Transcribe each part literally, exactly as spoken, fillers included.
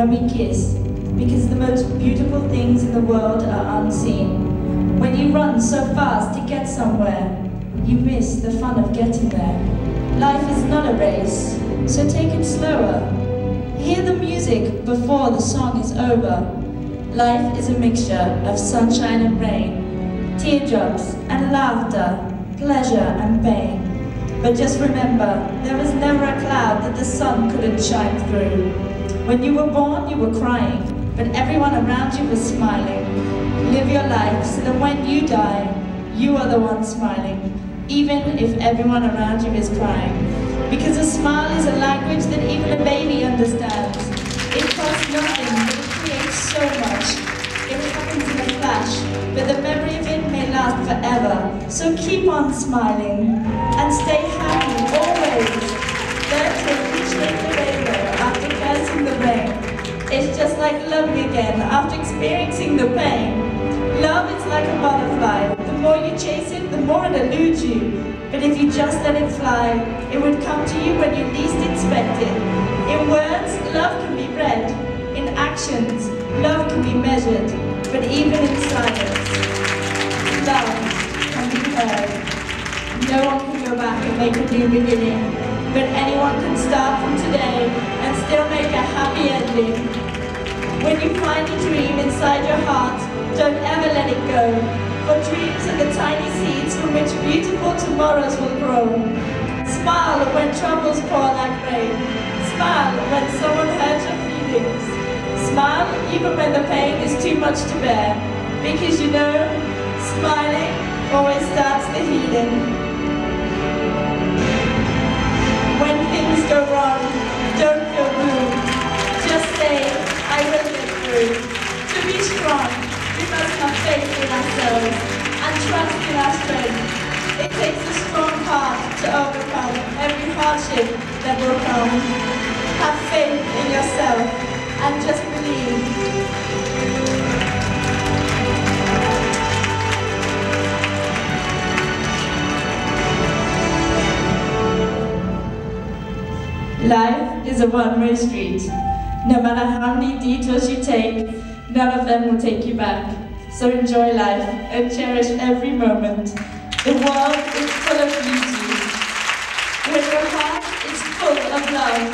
when we kiss, because the most beautiful things in the world are unseen. When you run so fast to get somewhere, you miss the fun of getting there. Life is not a race, so take it slower. Hear the music before the song is over. Life is a mixture of sunshine and rain, teardrops and laughter, pleasure and pain. But just remember, there was never a cloud that the sun couldn't shine through. When you were born, you were crying, but everyone around you was smiling. Live your life so that when you die, you are the one smiling, even if everyone around you is crying. Because a smile is a language that even a baby understands. It costs nothing, but it creates so much. It happens in a flash, but the memory of it may last forever. So keep on smiling, and stay happy always. Learn to appreciate the rainbow after cursing the rain. It's just like loving again after experiencing the pain. Love is like a butterfly. The more you chase it, the more it eludes you. But if you just let it fly, it would come to you when you least expect it. In words, love can be read. In actions, love can be measured. But even in silence, love can be heard. No one can go back and make a new beginning. But anyone can start from today and still make a happy ending. When you find a dream inside your heart, don't ever let it go. For dreams are the tiny seeds from which beautiful tomorrows will grow. Smile when troubles pour like rain. Smile when someone hurts your feelings. Smile even when the pain is too much to bear. Because you know, smiling always starts the healing. When things go wrong, don't feel blue. Just say, I will get through. To be strong, we must have faith in ourselves and trust in our strength. It takes a strong heart to overcome every hardship that will come. Have faith in yourself and just believe. Life is a one-way street. No matter how many detours you take, none of them will take you back. So enjoy life and cherish every moment. The world is full of beauty. When your heart is full of love,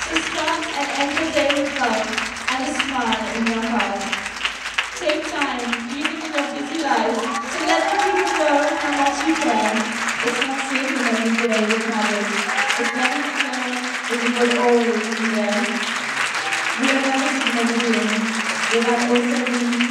so start and end the day with love and a smile in your heart. Take time, even in your busy life, to let the people know how much you care. It's not sleeping every day with others. It's not It will always be there. We are never human beings. We have also been